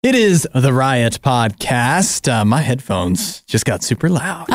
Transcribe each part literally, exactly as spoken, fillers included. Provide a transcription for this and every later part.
It is the Riot Podcast. Uh, my headphones just got super loud.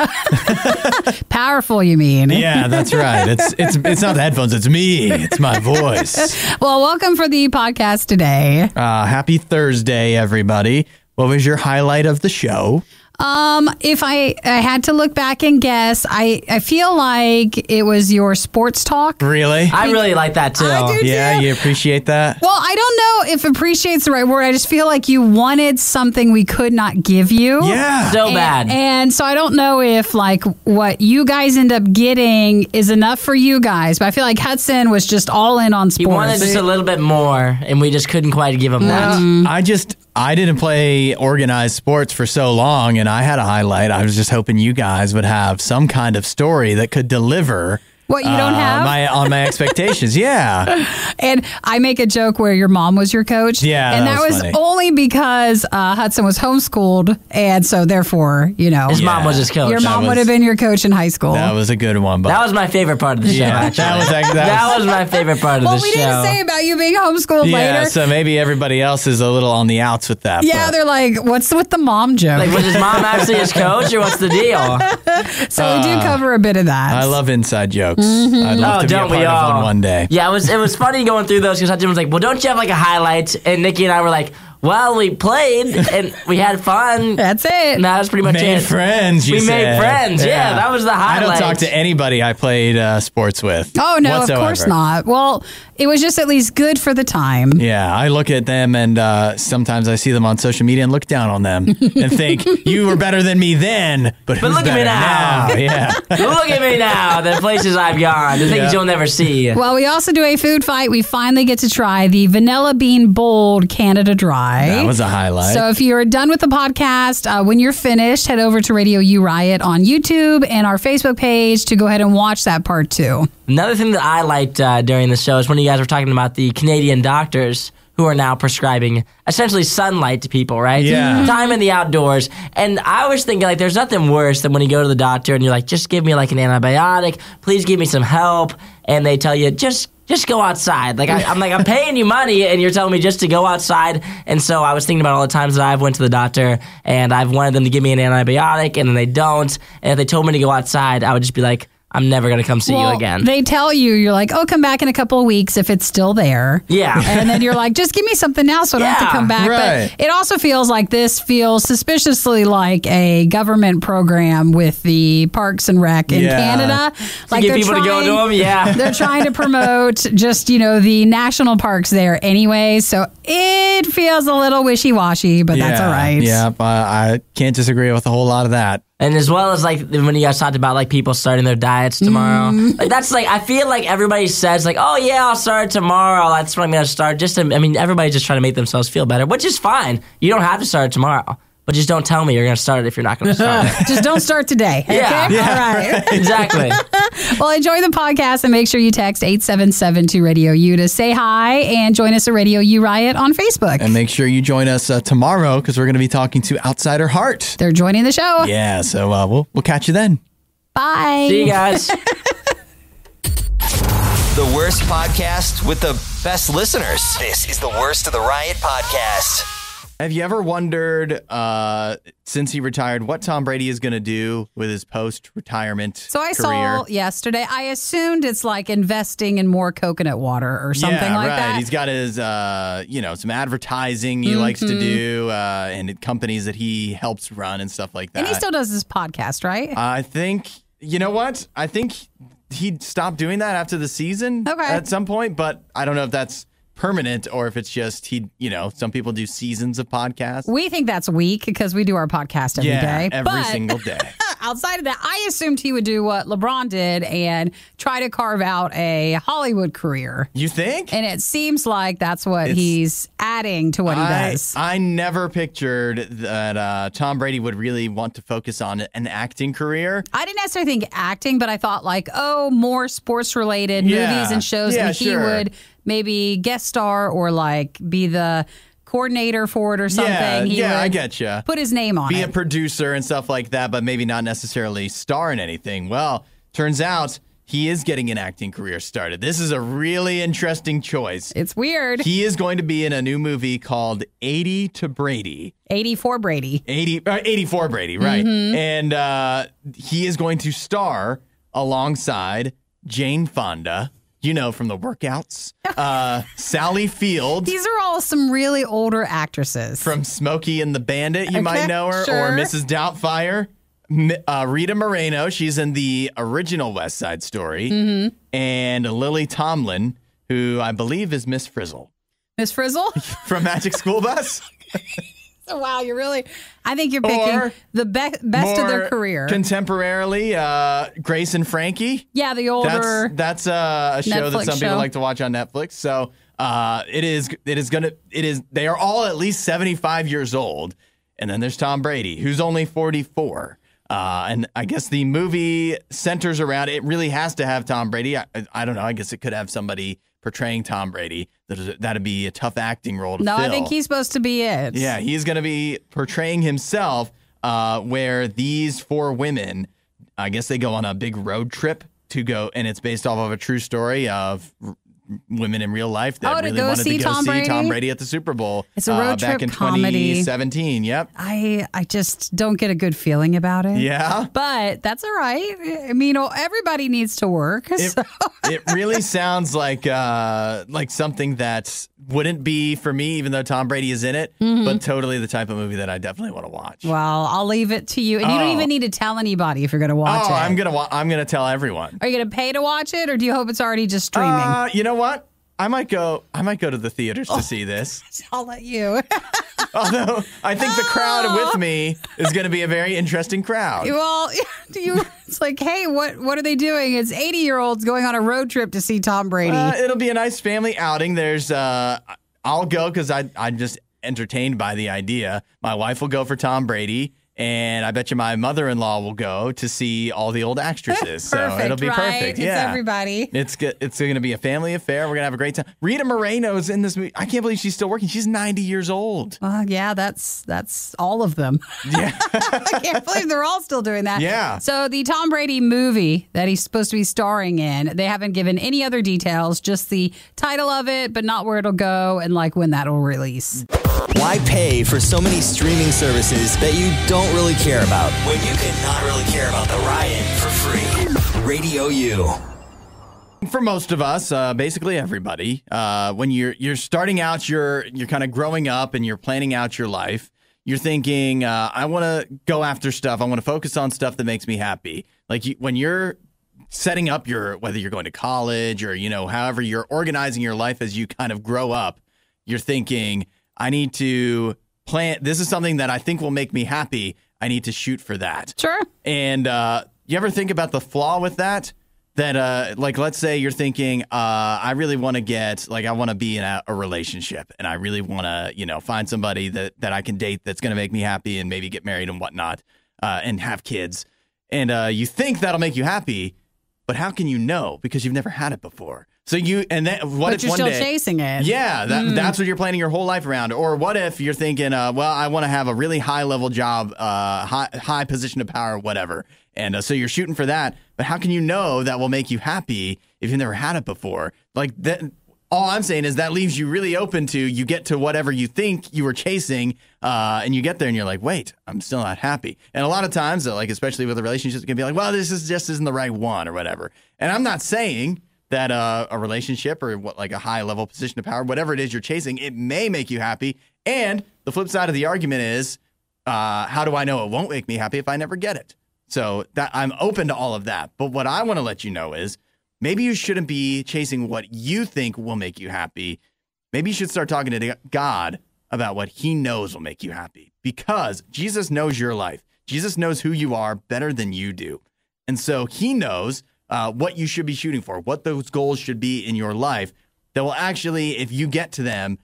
Powerful, you mean? Yeah, that's right. It's it's it's not the headphones. It's me. It's my voice. Well, welcome for the podcast today. Uh, happy Thursday, everybody. What was your highlight of the show? Um, if I, I had to look back and guess, I, I feel like it was your sports talk. Really? I really like that too. I do yeah, too. You appreciate that? Well, I don't know if appreciate's the right word. I just feel like you wanted something we could not give you. Yeah. So and, bad. And so I don't know if like what you guys end up getting is enough for you guys, but I feel like Hudson was just all in on sports. He wanted just a little bit more and we just couldn't quite give him no. that. I just... I didn't play organized sports for so long, and I had a highlight. I was just hoping you guys would have some kind of story that could deliver what you uh, don't have my, on my expectations. Yeah. And I make a joke where your mom was your coach. Yeah. And that, that was, was only because uh, Hudson was homeschooled. And so therefore, you know, his yeah. mom was his coach. Your mom was, would have been your coach in high school. That was a good one. But that was my favorite part of the show. Yeah, that, was, that, was, that was my favorite part of well, the show. Well, we didn't say about you being homeschooled yeah, later. Yeah. So maybe everybody else is a little on the outs with that. Yeah. But. They're like, what's with the mom joke? Like, was his mom actually his coach or what's the deal? So uh, we do cover a bit of that. I love inside jokes. Mm-hmm. I'd love oh, to be a part we all. of one, one day. Yeah, it was it was funny going through those because Hudson was like, well, don't you have like a highlight? And Nikki and I were like, well, we played and we had fun. That's it. And that was pretty much made it. Friends, you we said. made friends. Yeah. yeah, that was the highlight. I don't talk to anybody I played uh, sports with. Oh, no, whatsoever. Of course not. Well, it was just at least good for the time. Yeah, I look at them and uh, sometimes I see them on social media and look down on them and think, you were better than me then, but, but look at me now. now? Yeah. Look at me now, the places I've gone, the things yeah. you'll never see. Well, we also do a food fight. We finally get to try the Vanilla Bean Bold Canada Dry. That was a highlight. So if you're done with the podcast, uh, when you're finished, head over to Radio U Riot on YouTube and our Facebook page to go ahead and watch that part too. Another thing that I liked uh, during the show is when you guys were talking about the Canadian doctors who are now prescribing essentially sunlight to people, right? Yeah. Time in the outdoors. And I was thinking, like, there's nothing worse than when you go to the doctor and you're like, just give me, like, an antibiotic. Please give me some help. And they tell you, just Just go outside. Like I, I'm like I'm paying you money, and you're telling me just to go outside. And so I was thinking about all the times that I've went to the doctor, and I've wanted them to give me an antibiotic, and then they don't. And if they told me to go outside, I would just be like, I'm never going to come see well, you again. They tell you, you're like, oh, come back in a couple of weeks if it's still there. Yeah. And then you're like, just give me something now so I don't yeah, have to come back. Right. But it also feels like this feels suspiciously like a government program with the Parks and Rec in yeah. Canada. Like to get people trying, to go to them, yeah. They're trying to promote just, you know, the national parks there anyway. So it feels a little wishy-washy, but yeah, that's all right. Yeah, but I can't disagree with a whole lot of that. And as well as, like, when you guys talked about, like, people starting their diets tomorrow. Mm. Like, that's, like, I feel like everybody says, like, oh, yeah, I'll start tomorrow. That's when I'm going to start. Just, to, I mean, everybody's just trying to make themselves feel better, which is fine. You don't have to start tomorrow. But just don't tell me you're going to start it if you're not going to start it. Just don't start today. Okay? Yeah. yeah. All right. Exactly. Well, enjoy the podcast and make sure you text eight seven seven two radio U to say hi and join us at Radio U Riot on Facebook. And make sure you join us uh, tomorrow because we're going to be talking to Outsider Heart. They're joining the show. Yeah. So uh, we'll, we'll catch you then. Bye. See you guys. The worst podcast with the best listeners. This is the worst of the Riot Podcast. Have you ever wondered, uh, since he retired, what Tom Brady is going to do with his post-retirement career? So I saw yesterday, I assumed it's like investing in more coconut water or something yeah, like right. that. He's got his, uh, you know, some advertising he mm-hmm. likes to do uh, and companies that he helps run and stuff like that. And he still does his podcast, right? I think, you know what? I think he stopped doing that after the season okay. at some point, but I don't know if that's permanent or if it's just he, you know, some people do seasons of podcasts. We think that's weak because we do our podcast every yeah, day. Every but single day. Outside of that, I assumed he would do what LeBron did and try to carve out a Hollywood career. You think? And it seems like that's what it's, he's adding to what I, he does. I never pictured that uh, Tom Brady would really want to focus on an acting career. I didn't necessarily think acting, but I thought like, oh, more sports related yeah. movies and shows yeah, and he sure. would maybe guest star or like be the coordinator for it or something. Yeah, he yeah I get you. Put his name on be it. Be a producer and stuff like that, but maybe not necessarily star in anything. Well, turns out he is getting an acting career started. This is a really interesting choice. It's weird. He is going to be in a new movie called eighty to Brady. eighty-four Brady. eighty, uh, eighty-four Brady, right. Mm-hmm. And uh, he is going to star alongside Jane Fonda, you know, from The Workouts, uh, Sally Field. These are all some really older actresses. From Smokey and the Bandit, you okay, might know her, sure. Or Missus Doubtfire. Uh, Rita Moreno, she's in the original West Side Story, mm-hmm. and Lily Tomlin, who I believe is Miss Frizzle. Miss Frizzle? From Magic School Bus? So, wow, you're really, I think you're picking or the be best of their career. Contemporarily, uh, Grace and Frankie. Yeah, the older That's, that's uh, a show Netflix that some show. people like to watch on Netflix. So uh, it is, it is going to, it is, they are all at least seventy-five years old. And then there's Tom Brady, who's only forty-four. Uh, and I guess the movie centers around, it really has to have Tom Brady. I, I don't know. I guess it could have somebody portraying Tom Brady. That'd be a tough acting role to no, fill. No, I think he's supposed to be it. Yeah, he's going to be portraying himself uh, where these four women, I guess they go on a big road trip to go, and it's based off of a true story of women in real life that oh, really wanted to go Tom see Brady? Tom Brady at the Super Bowl. It's a road uh, back trip in comedy. twenty seventeen. Yep. I I just don't get a good feeling about it. Yeah, but that's all right. I mean, everybody needs to work. It, so. It really sounds like uh, like something that wouldn't be for me, even though Tom Brady is in it. Mm-hmm. But totally the type of movie that I definitely want to watch. Well, I'll leave it to you, and oh. you don't even need to tell anybody if you're going to watch oh, it. Oh, I'm gonna I'm gonna tell everyone. Are you gonna pay to watch it, or do you hope it's already just streaming? Uh, you know. You know what? I might go. I might go to the theaters oh, to see this. I'll let you. Although I think the crowd oh. with me is going to be a very interesting crowd. Well, do you? It's like, hey, what what are they doing? It's eighty year olds going on a road trip to see Tom Brady. Uh, it'll be a nice family outing. There's. Uh, I'll go because I I'm just entertained by the idea. My wife will go for Tom Brady. And I bet you my mother-in-law will go to see all the old actresses. Perfect, so it'll be right? perfect. Yeah. It's everybody. It's good. It's going to be a family affair. We're going to have a great time. Rita Moreno's in this movie. I can't believe she's still working. She's ninety years old. Uh, yeah, that's that's all of them. Yeah. I can't believe they're all still doing that. Yeah. So the Tom Brady movie that he's supposed to be starring in, they haven't given any other details, just the title of it, but not where it'll go and like when that'll release. Why pay for so many streaming services that you don't really care about when you can not really care about the riot for free? Radio U. For most of us, uh, basically everybody, uh, when you're you're starting out, you're you're kind of growing up and you're planning out your life. You're thinking, uh, I want to go after stuff. I want to focus on stuff that makes me happy. Like you, when you're setting up your whether you're going to college or you know, however you're organizing your life as you kind of grow up, you're thinking, I need to plan. This is something that I think will make me happy. I need to shoot for that. Sure. And uh, you ever think about the flaw with that? That uh, like, let's say you're thinking, uh, I really want to get like, I want to be in a, a relationship and I really want to, you know, find somebody that, that I can date that's going to make me happy and maybe get married and whatnot uh, and have kids. And uh, you think that'll make you happy, but how can you know? Because you've never had it before. So you and that what but if you're one still day, chasing it? Yeah, that, mm. that's what you're planning your whole life around. Or what if you're thinking, uh, well, I want to have a really high level job, uh, high high position of power, whatever. And uh, so you're shooting for that. But how can you know that will make you happy if you've never had it before? Like that. All I'm saying is that leaves you really open to you get to whatever you think you were chasing, uh, and you get there and you're like, wait, I'm still not happy. And a lot of times, like especially with a relationship, it can be like, well, this is just isn't the right one or whatever. And I'm not saying that uh, a relationship or what, like a high level position of power, whatever it is you're chasing, it may make you happy. And the flip side of the argument is, uh, how do I know it won't make me happy if I never get it? So that I'm open to all of that. But what I want to let you know is maybe you shouldn't be chasing what you think will make you happy. Maybe you should start talking to God about what he knows will make you happy, because Jesus knows your life. Jesus knows who you are better than you do. And so he knows Uh, what you should be shooting for, what those goals should be in your life that will actually, if you get to them,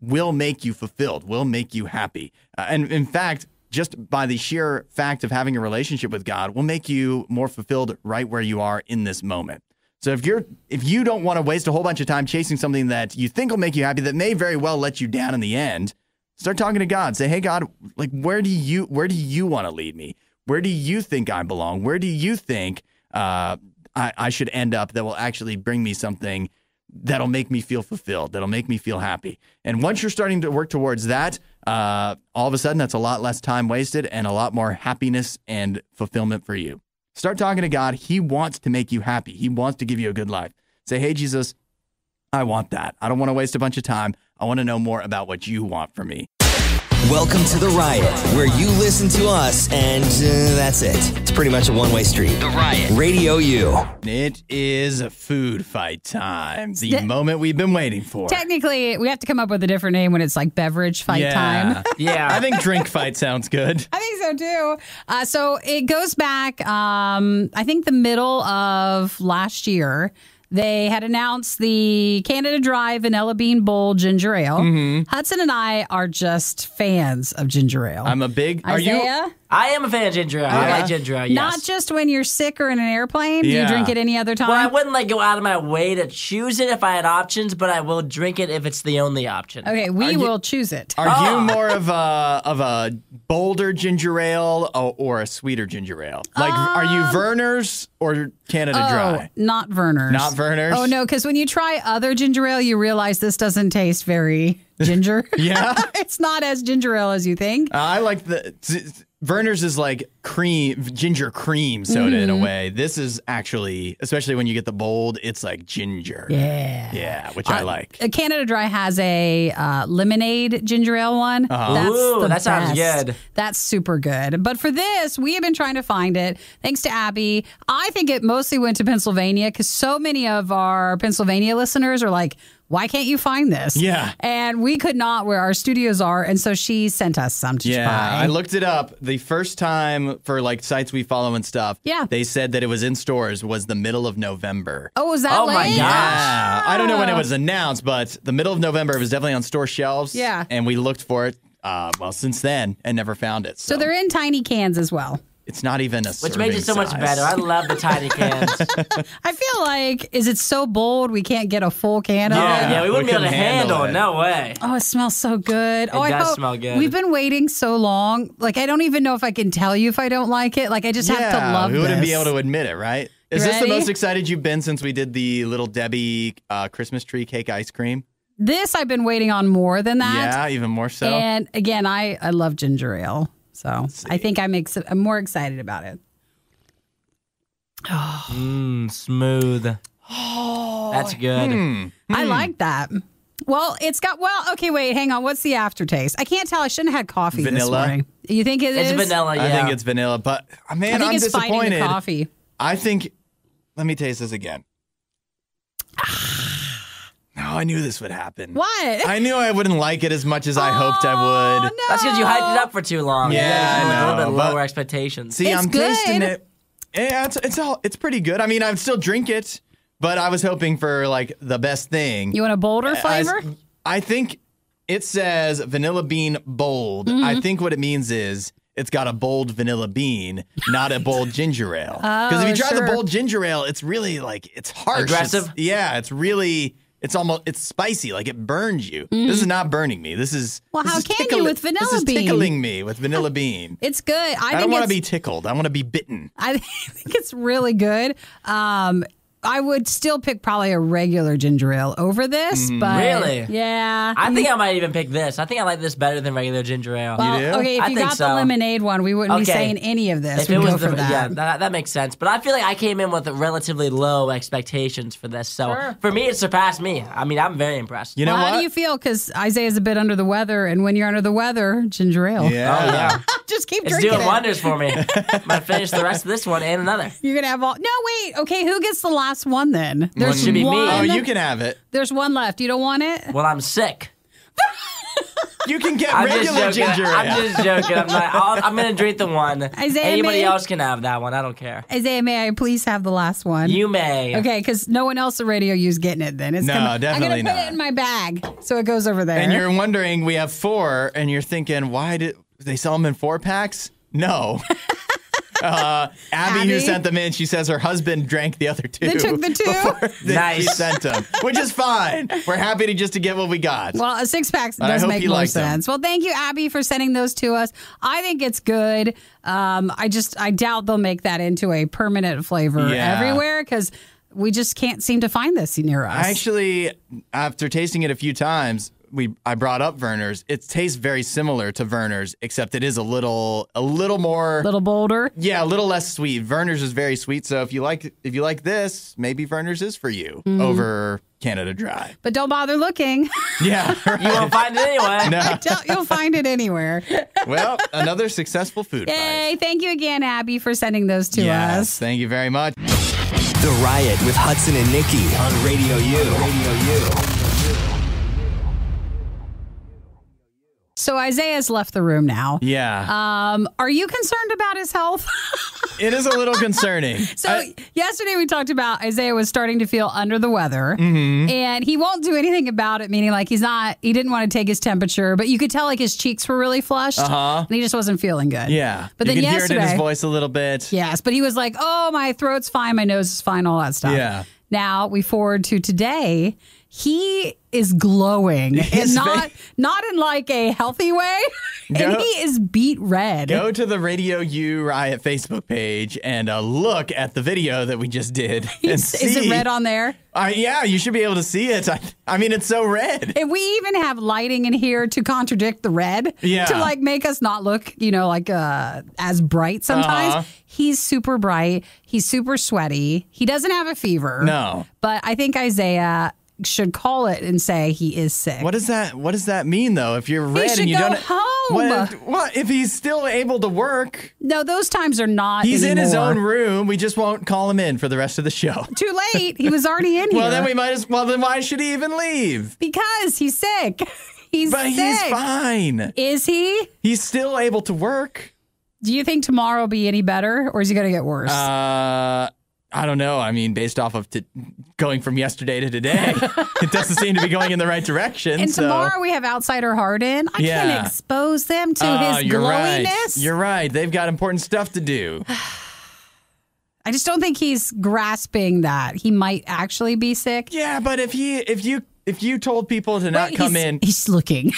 will make you fulfilled, will make you happy. Uh, and in fact, just by the sheer fact of having a relationship with God will make you more fulfilled right where you are in this moment. So if you're, if you don't want to waste a whole bunch of time chasing something that you think will make you happy, that may very well let you down in the end, start talking to God. Say, hey, God, like, where do you, where do you want to lead me? Where do you think I belong? Where do you think, uh, I, I should end up that will actually bring me something that'll make me feel fulfilled, that'll make me feel happy. And once you're starting to work towards that, uh, all of a sudden that's a lot less time wasted and a lot more happiness and fulfillment for you. Start talking to God. He wants to make you happy. He wants to give you a good life. Say, hey, Jesus, I want that. I don't want to waste a bunch of time. I want to know more about what you want from me. Welcome to The Riot, where you listen to us, and uh, that's it. It's pretty much a one-way street. The Riot. Radio U. It is food fight time. The De- moment we've been waiting for. Technically, we have to come up with a different name when it's like beverage fight yeah. time. Yeah, I think drink fight sounds good. I think so, too. Uh, so it goes back, um, I think, the middle of last year. They had announced the Canada Dry Vanilla Bean Bowl Ginger Ale. Mm-hmm. Hudson and I are just fans of ginger ale. I'm a big... Isaiah? Are you? I am a fan of ginger ale. Yeah. I like ginger ale, yes. Not just when you're sick or in an airplane. Yeah. Do you drink it any other time? Well, I wouldn't like go out of my way to choose it if I had options, but I will drink it if it's the only option. Okay, we are will you, choose it. Are oh. you more of a, of a bolder ginger ale or, or a sweeter ginger ale? Like, um, are you Vernors or Canada oh, Dry? Not Vernors. Not Vernors? Oh, no, because when you try other ginger ale, you realize this doesn't taste very ginger. Yeah? It's not as ginger ale as you think. Uh, I like the... T- t- Vernors is like cream, ginger cream soda mm-hmm. in a way. This is actually, especially when you get the bold, it's like ginger. Yeah. Yeah, which uh, I like. Canada Dry has a uh, lemonade ginger ale one. Uh-huh. That's Ooh, the that best. Sounds good. That's super good. But for this, we have been trying to find it. Thanks to Abby. I think it mostly went to Pennsylvania because so many of our Pennsylvania listeners are like, why can't you find this? Yeah. And we could not where our studios are, and so she sent us some to yeah, try. Yeah, I looked it up. The first time for, like, sites we follow and stuff, yeah. they said that it was in stores was the middle of November. Oh, was that oh late? Oh, my gosh. Yeah. I don't know when it was announced, but the middle of November, it was definitely on store shelves. Yeah. And we looked for it, uh, well, since then, and never found it. So, so they're in tiny cans as well. It's not even a serving size. Which makes it so much better. I love the tiny cans. I feel like, is it so bold we can't get a full can of it? Yeah, yeah, we wouldn't be able to handle it. No way. Oh, it smells so good. It does smell good. We've been waiting so long. Like, I don't even know if I can tell you if I don't like it. Like, I just have to love this. We wouldn't be able to admit it, right? Is this the most excited you've been since we did the Little Debbie uh, Christmas tree cake ice cream? This I've been waiting on more than that. Yeah, even more so. And, again, I, I love ginger ale. So I think I'm, ex- I'm more excited about it. Oh. Mm, smooth. Oh, that's good. Mm. I mm. like that. Well, it's got, well, okay, wait, hang on. What's the aftertaste? I can't tell. I shouldn't have had coffee vanilla. This morning. You think it it's is? It's vanilla, yeah. I think it's vanilla, but man, I think I'm it's disappointed. Fighting the coffee. I think, let me taste this again. Oh, I knew this would happen. What? I knew I wouldn't like it as much as I oh, hoped I would. No. That's because you hyped it up for too long. Yeah, yeah I know. A little bit lower expectations. See, it's I'm good. Tasting it. Yeah, it's it's all it's pretty good. I mean, I'd still drink it, but I was hoping for like the best thing. You want a bolder flavor? I, I think it says vanilla bean bold. Mm-hmm. I think what it means is it's got a bold vanilla bean, not a bold ginger ale. Because oh, if you try sure. the bold ginger ale, it's really like it's harsh. Aggressive. It's, yeah, it's really. It's almost, it's spicy, like it burns you. Mm. This is not burning me. This is Well, this how is can tickling, you with vanilla bean? This is tickling bean. me with vanilla bean. It's good. I, I think don't want to be tickled. I want to be bitten. I think it's really good. Um, I would still pick probably a regular ginger ale over this, but... Really? Yeah. I think I might even pick this. I think I like this better than regular ginger ale. Well, you do? Okay, if I you got so. the lemonade one, we wouldn't okay. be saying any of this. If We'd it was go the, for that. Yeah, that, that makes sense. But I feel like I came in with relatively low expectations for this, so sure. for me, it surpassed me. I mean, I'm very impressed. You know well, what? How do you feel? Because Isaiah's a bit under the weather, and when you're under the weather, ginger ale. Yeah. Oh, yeah. Just keep it's drinking It's doing it. wonders for me. I'm going to finish the rest of this one and another. You're going to have all... No, wait. Okay, who gets the last one then? There's one should be me. Oh, you can have it. There's one left. You don't want it? Well, I'm sick. You can get I'm regular ginger ale. I'm just joking. I'm, not, I'm gonna drink the one. Isaiah, anybody may, else can have that one. I don't care. Isaiah, may I please have the last one? You may. Okay, because no one else at Radio U's getting it. Then it's no, coming, definitely I'm gonna put not. it in my bag so it goes over there. And you're wondering, we have four, and you're thinking, why did they sell them in four packs? No. Uh, Abby, Abby, who sent them in, she says her husband drank the other two. They took the two? They, nice. She sent them, which is fine. We're happy to just to get what we got. Well, a six pack does make more sense. Them. Well, thank you, Abby, for sending those to us. I think it's good. Um, I just, I doubt they'll make that into a permanent flavor yeah. everywhere because we just can't seem to find this near us. Actually, after tasting it a few times, we I brought up Vernors. It tastes very similar to Vernors, except it is a little a little more a little bolder. Yeah, a little less sweet. Vernors is very sweet, so if you like if you like this, maybe Vernors is for you mm. over Canada Dry. But don't bother looking. Yeah. Right. You won't find it anyway. No. Don't, you'll find it anywhere. Well, another successful food Yay, prize. Yay, thank you again, Abby, for sending those to yes, us. Yes, thank you very much. The Riot with Hudson and Nikki on Radio U. Radio U. So Isaiah's left the room now. Yeah. Um, are you concerned about his health? It is a little concerning. So I, yesterday we talked about Isaiah was starting to feel under the weather mm-hmm. and he won't do anything about it. Meaning like he's not, he didn't want to take his temperature, but you could tell like his cheeks were really flushed uh-huh. and he just wasn't feeling good. Yeah. But you then can yesterday, hear it in his voice a little bit. Yes. But he was like, oh, my throat's fine. My nose is fine. All that stuff. Yeah. Now we forward to today. He is glowing, His and not face. not in like a healthy way, go, and he is beet red. Go to the Radio U Riot Facebook page and uh, look at the video that we just did. And is, see. is it red on there? Uh, yeah, you should be able to see it. I, I mean, it's so red. And we even have lighting in here to contradict the red, yeah. to like make us not look, you know, like uh, as bright sometimes. Uh-huh. He's super bright. He's super sweaty. He doesn't have a fever. No. But I think Isaiah should call it and say he is sick. What does that What does that mean though? If you're red and you don't home. What, what if he's still able to work? No, those times are not. He's anymore. in his own room. We just won't call him in for the rest of the show. Too late. He was already in well, here. Well, then we might as well. Then why should he even leave? Because he's sick. He's but sick. he's fine. Is he? He's still able to work. Do you think tomorrow will be any better, or is he going to get worse? Uh. I don't know. I mean, based off of t going from yesterday to today, it doesn't seem to be going in the right direction. And so. tomorrow we have Outsider Heart in. I yeah. can't expose them to uh, his you're glowiness. Right. You're right. They've got important stuff to do. I just don't think he's grasping that he might actually be sick. Yeah, but if he, if you, if you told people to not Wait, come he's, in, he's looking.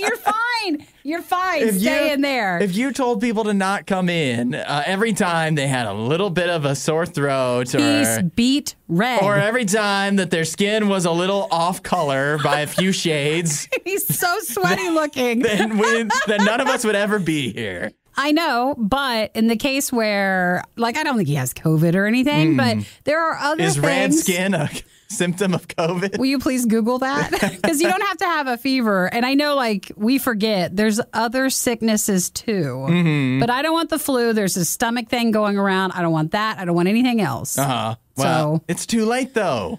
You're fine. You're fine. If Stay you, in there. If you told people to not come in, uh, every time they had a little bit of a sore throat or He's beat red. Or every time that their skin was a little off color by a few shades. He's so sweaty then, looking. Then, we, then none of us would ever be here. I know, but in the case where, like, I don't think he has COVID or anything, mm. but there are other Is things. Is red skin a symptom of COVID? Will you please Google that? Because you don't have to have a fever. And I know, like, we forget there's other sicknesses, too. Mm-hmm. But I don't want the flu. There's this stomach thing going around. I don't want that. I don't want anything else. Uh-huh. Well, so, it's too late, though.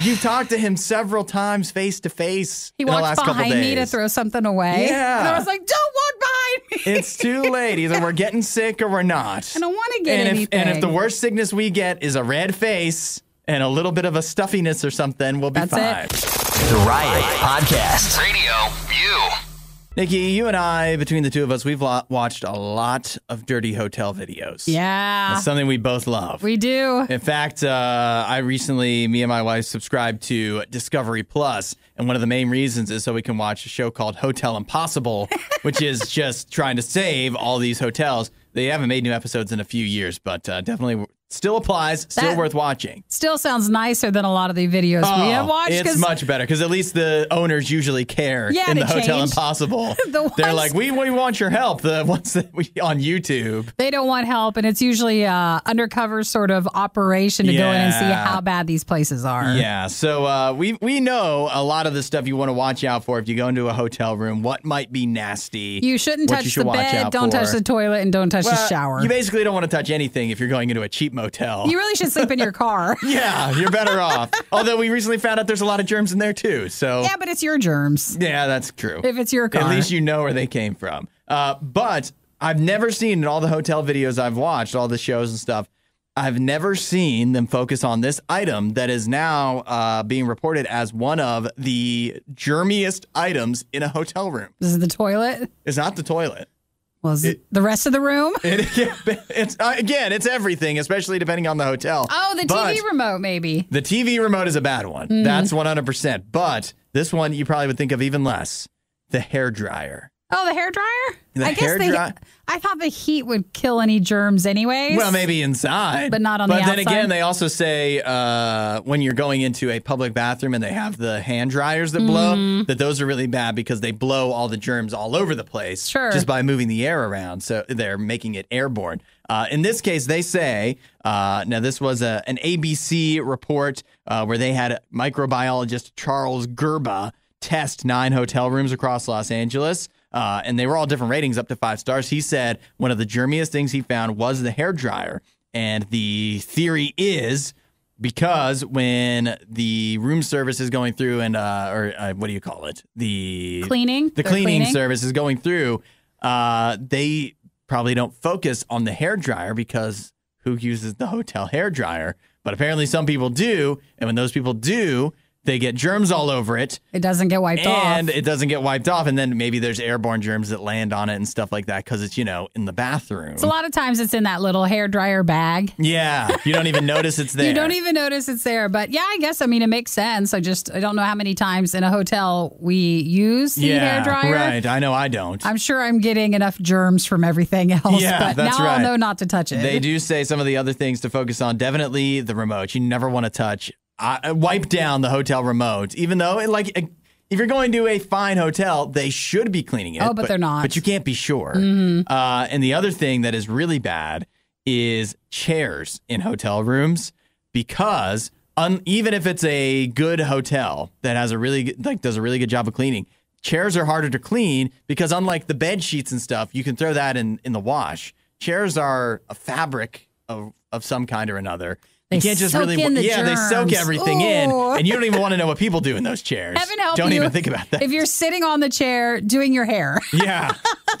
You've talked to him several times face to face. He in walked the last behind me to throw something away. Yeah. And I was like, don't walk behind me. It's too late. Either we're getting sick or we're not. I don't want to get and anything. If, and if the worst sickness we get is a red face and a little bit of a stuffiness or something, we'll be That's fine. It. The Riot Podcast. Radio U. Nikki, you and I, between the two of us, we've watched a lot of dirty hotel videos. Yeah. That's something we both love. We do. In fact, uh, I recently, me and my wife, subscribed to Discovery Plus, and one of the main reasons is so we can watch a show called Hotel Impossible, which is just trying to save all these hotels. They haven't made new episodes in a few years, but uh, definitely still applies, still that worth watching. Still sounds nicer than a lot of the videos oh, we have watched. It's much better because at least the owners usually care yeah, in the Hotel changed. Impossible. the ones They're like, we, we want your help. The ones that we on YouTube. They don't want help, and it's usually uh, undercover sort of operation to yeah. go in and see how bad these places are. Yeah, so uh, we, we know a lot of the stuff you want to watch out for if you go into a hotel room, what might be nasty. You shouldn't touch you should the bed, don't for. touch the toilet, and don't touch well, the shower. You basically don't want to touch anything if you're going into a cheap motel. You really should sleep in your car. Yeah, you're better off. Although we recently found out there's a lot of germs in there too. So yeah, but it's your germs. Yeah, that's true. If it's your car. At least you know where they came from. Uh, but I've never seen in all the hotel videos I've watched, all the shows and stuff, I've never seen them focus on this item that is now uh, being reported as one of the germiest items in a hotel room. This is the toilet? It's not the toilet. was it, the rest of the room. It, yeah, it's, uh, again, it's everything, especially depending on the hotel. Oh, the but T V remote, maybe. The T V remote is a bad one. Mm. That's one hundred percent. But this one you probably would think of even less. The hairdryer. Oh, the hairdryer? The I guess they, I thought the heat would kill any germs anyways. Well, maybe inside. But not on but the outside. But then again, they also say uh, when you're going into a public bathroom and they have the hand dryers that mm. blow, that those are really bad because they blow all the germs all over the place sure. just by moving the air around. So they're making it airborne. Uh, in this case, they say, uh, now this was a, an A B C report uh, where they had microbiologist Charles Gerba test nine hotel rooms across Los Angeles. Uh, and they were all different ratings up to five stars. He said one of the germiest things he found was the hairdryer. And the theory is because when the room service is going through and, uh, or uh, what do you call it? The cleaning, the cleaning, cleaning service is going through, uh, they probably don't focus on the hairdryer because who uses the hotel hairdryer? But apparently some people do. And when those people do, they get germs all over it. It doesn't get wiped off. And it doesn't get wiped off. And then maybe there's airborne germs that land on it and stuff like that because it's, you know, in the bathroom. So a lot of times it's in that little hairdryer bag. Yeah. You don't even notice it's there. You don't even notice it's there. But yeah, I guess, I mean, it makes sense. I just, I don't know how many times in a hotel we use the yeah, hairdryer. Right. I know I don't. I'm sure I'm getting enough germs from everything else. Yeah, but that's now right. I'll know not to touch it. They do say some of the other things to focus on. Definitely the remote. You never want to touch I wipe down the hotel remote, even though, it, like, if you're going to a fine hotel, they should be cleaning it. Oh, but, but they're not. But you can't be sure. Mm-hmm. uh, and the other thing that is really bad is chairs in hotel rooms because un even if it's a good hotel that has a really like does a really good job of cleaning, chairs are harder to clean because unlike the bed sheets and stuff, you can throw that in in the wash. Chairs are a fabric of of some kind or another. They you can't just really, the yeah, germs. They soak everything Ooh. in, and you don't even want to know what people do in those chairs. Heaven help don't you even think about that. If you're sitting on the chair doing your hair, yeah,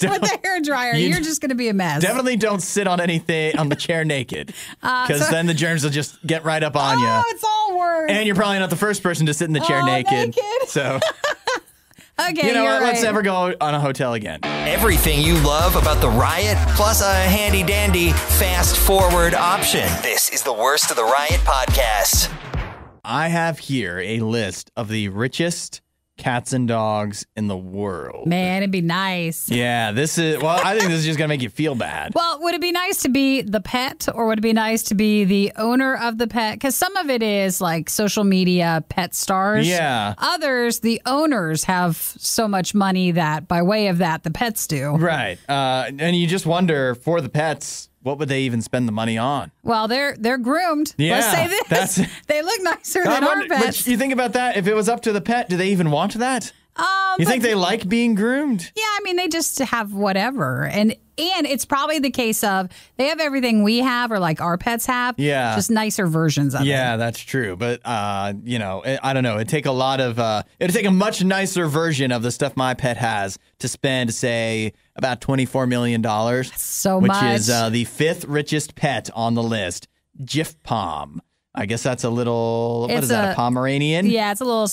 with the hair dryer, you you're just going to be a mess. Definitely don't sit on anything on the chair naked, because uh, so, then the germs will just get right up on oh, you. Oh, it's all worse. And you're probably not the first person to sit in the chair oh, naked. naked. So. Okay, you know what? Right. Let's never go on a hotel again. Everything you love about the Riot, plus a handy-dandy fast-forward option. This is the Worst of the Riot podcast. I have here a list of the richest cats and dogs in the world. Man, it'd be nice. Yeah, this is... Well, I think this is just going to make you feel bad. Well, would it be nice to be the pet, or would it be nice to be the owner of the pet? Because some of it is, like, social media pet stars. Yeah. Others, the owners have so much money that, by way of that, the pets do. Right. Uh, and you just wonder, for the pets... What would they even spend the money on? Well, they're they're groomed. Yeah, let's say this. That's, they look nicer than wonder, our pets. But you think about that. If it was up to the pet, do they even want that? Um, you think they like being groomed? Yeah, I mean, they just have whatever. And and it's probably the case of they have everything we have or like our pets have. Yeah. Just nicer versions of yeah, it. Yeah, that's true. But, uh, you know, it, I don't know. It'd take a lot of uh, it'd take a much nicer version of the stuff my pet has to spend, say, about twenty-four million dollars. That's so which much. Which is uh, the fifth richest pet on the list. Jif Pom. I guess that's a little, what it's is that, a, a Pomeranian? Yeah, it's a little,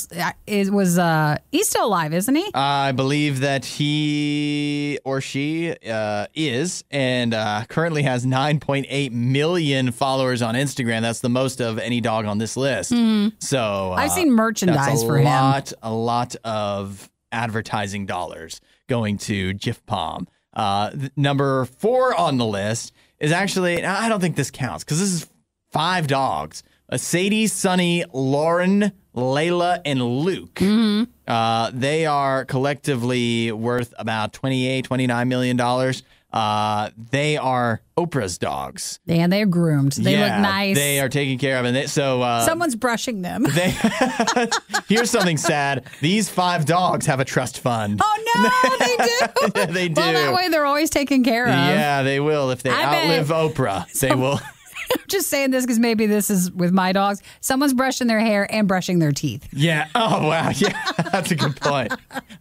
it was, uh, he's still alive, isn't he? I believe that he or she uh, is and uh, currently has nine point eight million followers on Instagram. That's the most of any dog on this list. Mm-hmm. So uh, I've seen merchandise for lot, him. A lot of advertising dollars going to Jif Pom. Uh, number four on the list is actually, I don't think this counts because this is five dogs. Uh, Sadie, Sunny, Lauren, Layla, and Luke. Mm-hmm. uh, they are collectively worth about twenty-eight, twenty-nine million dollars. Uh, they are Oprah's dogs. And they're groomed. They yeah, look nice. They are taken care of. And they, so uh, someone's brushing them. They, here's something sad. These five dogs have a trust fund. Oh, no, they do. Yeah, they do. Well, that way they're always taken care of. Yeah, they will. If they I outlive bet. Oprah, they Some will... I'm just saying this because maybe this is with my dogs. Someone's brushing their hair and brushing their teeth. Yeah. Oh, wow. Yeah, that's a good point.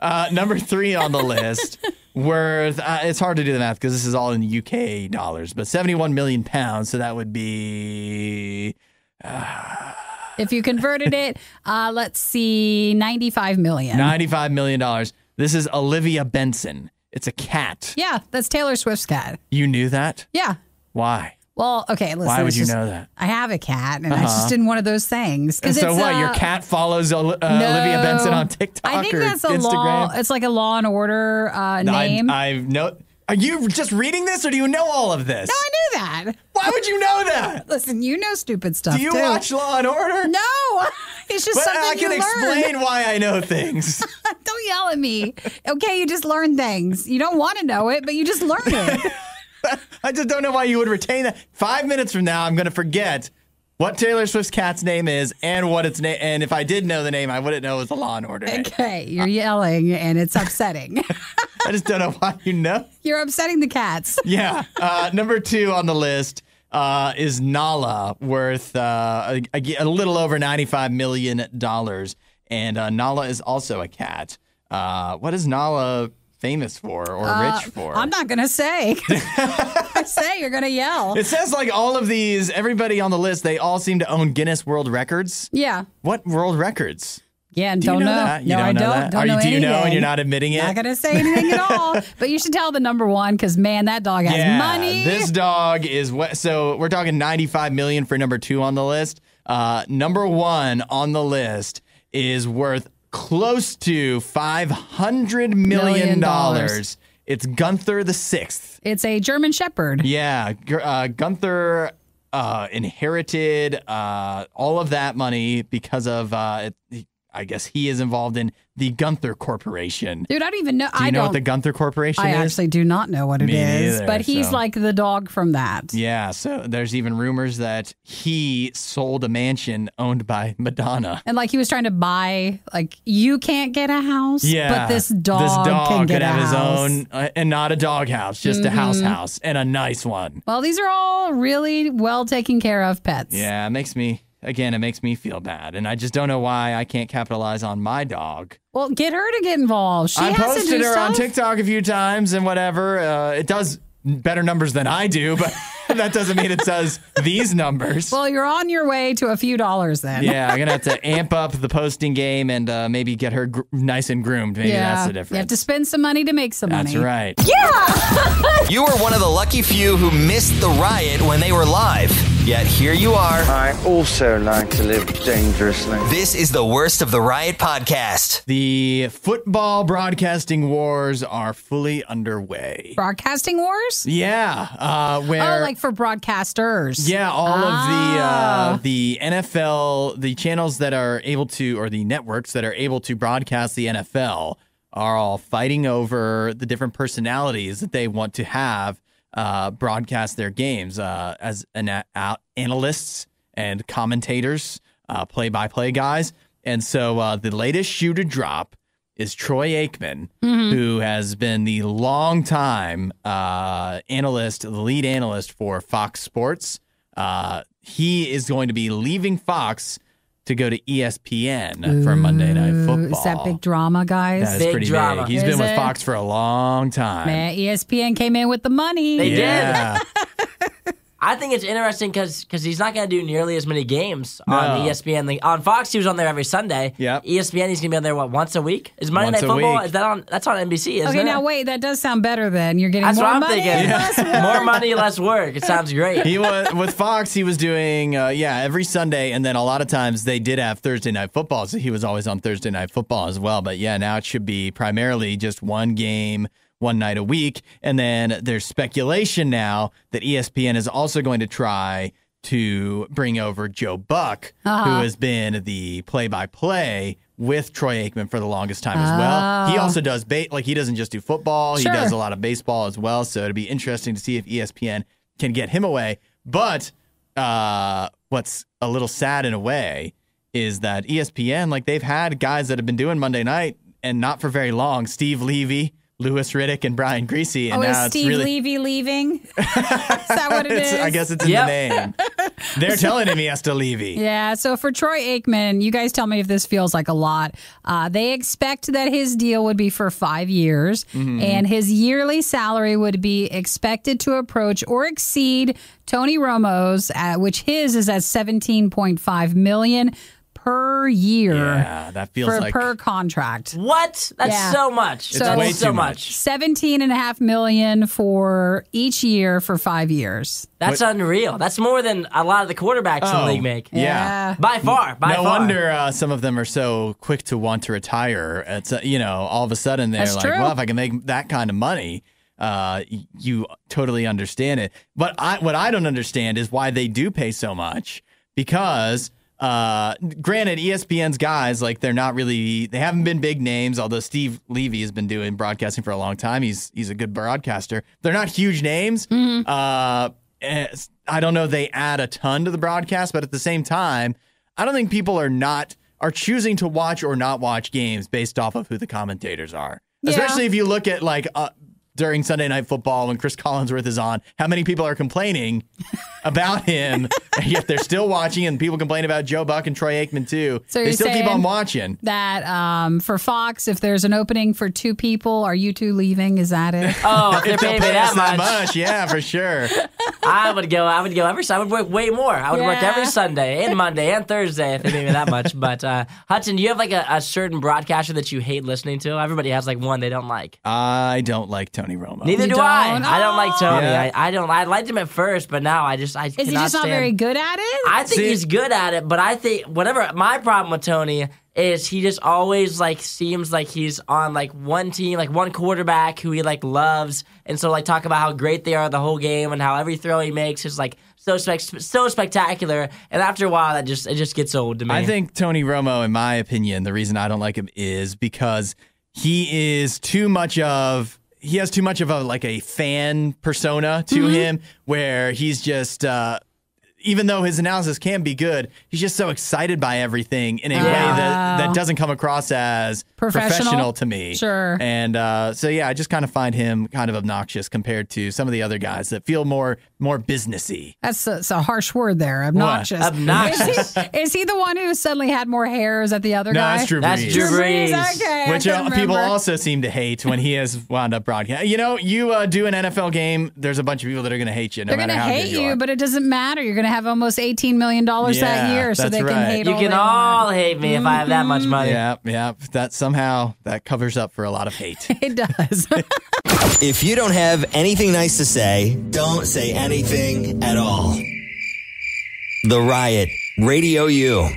Uh, number three on the list worth, uh, it's hard to do the math because this is all in U K dollars, but seventy-one million pounds. So that would be... Uh, if you converted it, uh, let's see, ninety-five million dollars. ninety-five million dollars. This is Olivia Benson. It's a cat. Yeah, that's Taylor Swift's cat. You knew that? Yeah. Why? Well, okay, listen. Why would you just know that? I have a cat, and uh-huh. I just did one of those things. So it's, what? Uh, your cat follows uh, no, Olivia Benson on TikTok I think or that's a Instagram? Law, it's like a Law and Order uh, no, name. I, I know. Are you just reading this, or do you know all of this? No, I knew that. Why would you know that? Listen, you know stupid stuff, Do you too. watch Law and Order? No. It's just but something I can you explain learn. why I know things. Don't yell at me. Okay, you just learn things. You don't want to know it, but you just learn it. I just don't know why you would retain that. Five minutes from now, I'm going to forget what Taylor Swift's cat's name is and what its name. And if I did know the name, I wouldn't know it was a Law and Order. Okay, name. You're yelling, and it's upsetting. I just don't know why you know. You're upsetting the cats. Yeah. Uh, number two on the list uh, is Nala, worth uh, a, a little over ninety-five million dollars. And uh, Nala is also a cat. Uh, what is Nala famous for or uh, rich for? I'm not going to say. I say you're going to yell. It says like all of these, everybody on the list, they all seem to own Guinness World Records. Yeah. What world records? Yeah, and do don't you know. know. That? You no, don't I know don't. That? Don't Are you, know do anything. you know and you're not admitting it? Not going to say anything at all. But you should tell the number one because, man, that dog has yeah, money. This dog is what? So we're talking ninety-five million dollars for number two on the list. Uh, number one on the list is worth close to five hundred million dollars. It's Gunther the Sixth. It's a German Shepherd. Yeah, uh, Gunther uh, inherited uh, all of that money because of uh, it, I guess he is involved in the Gunther Corporation. Dude, I don't even know. Do you I know don't, what the Gunther Corporation I is? I actually do not know what it Me is. Either, but he's so. like the dog from that. Yeah, so there's even rumors that he sold a mansion owned by Madonna. And like he was trying to buy, like, you can't get a house, yeah, but this dog, this dog can get could a have house. his own, uh, and not a dog house, just mm-hmm. a house house, and a nice one. Well, these are all really well taken care of pets. Yeah, it makes me... Again, it makes me feel bad, and I just don't know why I can't capitalize on my dog. Well, get her to get involved. She I has posted to do her stuff. on TikTok a few times and whatever. Uh, it does better numbers than I do, but that doesn't mean it says these numbers. Well, you're on your way to a few dollars then. Yeah, I'm going to have to amp up the posting game and uh, maybe get her gr nice and groomed. Maybe yeah, that's the difference. You have to spend some money to make some that's money. That's right. Yeah! You were one of the lucky few who missed the riot when they were live. Yet here you are. I also like to live dangerously. This is the worst of the Riot podcast. The football broadcasting wars are fully underway. Broadcasting wars? Yeah. Uh, where, oh, like for broadcasters. Yeah, all ah. of the uh, the N F L, the channels that are able to, or the networks that are able to broadcast the N F L are all fighting over the different personalities that they want to have Uh, broadcast their games uh, as an, uh, analysts and commentators, uh, play-by-play guys. And so uh, the latest shoe to drop is Troy Aikman, mm-hmm. who has been the longtime uh, analyst, the lead analyst for Fox Sports. Uh, he is going to be leaving Fox to go to E S P N Ooh, for Monday Night Football. Is that big drama, guys? That's big pretty drama. big. He's is been with it? Fox for a long time. Man, E S P N came in with the money. They yeah. did. I think it's interesting because because he's not going to do nearly as many games no. on E S P N. Like, on Fox, he was on there every Sunday. Yep. E S P N, he's going to be on there, what, once a week? Is Monday once Night Football, is that on? That's on N B C, isn't okay, it? Okay, now wait, that does sound better then. You're getting that's more money, yeah. less work. More money, less work. It sounds great. He was, with Fox, he was doing, uh, yeah, every Sunday, and then a lot of times they did have Thursday Night Football, so he was always on Thursday Night Football as well. But yeah, now it should be primarily just one game, one night a week, and then there's speculation now that E S P N is also going to try to bring over Joe Buck, uh-huh. who has been the play-by-play with Troy Aikman for the longest time as well. Oh. He also does, ba like, he doesn't just do football. Sure. He does a lot of baseball as well, so it'd be interesting to see if E S P N can get him away. But uh, what's a little sad in a way is that E S P N, like, they've had guys that have been doing Monday night and not for very long. Steve Levy, Louis Riddick, and Brian Greasy. And oh, now is Steve it's really... Levy leaving? Is that what it is? I guess it's in yep. the name. They're telling him he has to Levy. Yeah, so for Troy Aikman, you guys tell me if this feels like a lot. Uh, they expect that his deal would be for five years, mm-hmm. and his yearly salary would be expected to approach or exceed Tony Romo's, uh, which his is at seventeen point five million dollars. per year. Yeah, that feels for, like per contract. What? That's yeah. so much. It's so, way so too much. seventeen and a half million for each year for five years. That's what? Unreal. That's more than a lot of the quarterbacks oh, in the league make. Yeah. yeah. By far. By no far. No wonder uh, some of them are so quick to want to retire. It's, uh, you know, all of a sudden they're That's like, true. well, if I can make that kind of money, uh, you totally understand it. But I, what I don't understand is why they do pay so much. Because, uh, granted, E S P N's guys, like, they're not really, they haven't been big names, although Steve Levy has been doing broadcasting for a long time. He's he's a good broadcaster. They're not huge names. Mm-hmm. Uh, I don't know they add a ton to the broadcast, but at the same time, I don't think people are not, are choosing to watch or not watch games based off of who the commentators are. Yeah. Especially if you look at, like, uh, during Sunday Night Football when Chris Collinsworth is on, how many people are complaining about him, and yet they're still watching, and people complain about Joe Buck and Troy Aikman, too. So they still keep on watching. That um, for Fox, if there's an opening for two people, are you two leaving? Is that it? Oh, if they're paying me that much. much. Yeah, for sure. I would go I would go every Sunday. I would work way more. I would yeah. work every Sunday and Monday and Thursday if they paid me that much. But uh, Hudson, do you have like a, a certain broadcaster that you hate listening to? Everybody has like one they don't like. I don't like Tony Romo. Neither you do don't. I. Oh. I don't like Tony. Yeah. I, I don't. I liked him at first, but now I just I Is cannot he just not stand. very good at it? I think See, he's good at it, but I think whatever my problem with Tony is, he just always like seems like he's on like one team, like one quarterback who he like loves, and so like talk about how great they are the whole game and how every throw he makes is like so spec so spectacular. And after a while, that just it just gets old to me. I think Tony Romo, in my opinion, the reason I don't like him is because he is too much of. He has too much of a like a fan persona to mm-hmm. him where he's just, uh, even though his analysis can be good, he's just so excited by everything in a uh, way that, that doesn't come across as professional, professional to me. Sure. And uh, so, yeah, I just kind of find him kind of obnoxious compared to some of the other guys that feel more more businessy. That's a, that's a harsh word there, obnoxious. What? Obnoxious. Is he, is he the one who suddenly had more hair? Is that the other no, guy? No, that's Drew Brees. That's Drew Brees. Okay, which uh, people also seem to hate when he has wound up broadcasting. You know, you uh, do an N F L game, there's a bunch of people that are going to hate you. No They're going to hate you, you but it doesn't matter. You're going to have almost eighteen million dollars yeah, that year, so they right. can hate you. You can all want. hate me if I have that much money. Yeah, yeah. That somehow that covers up for a lot of hate. It does. If you don't have anything nice to say, don't say anything at all. The Riot, Radio U.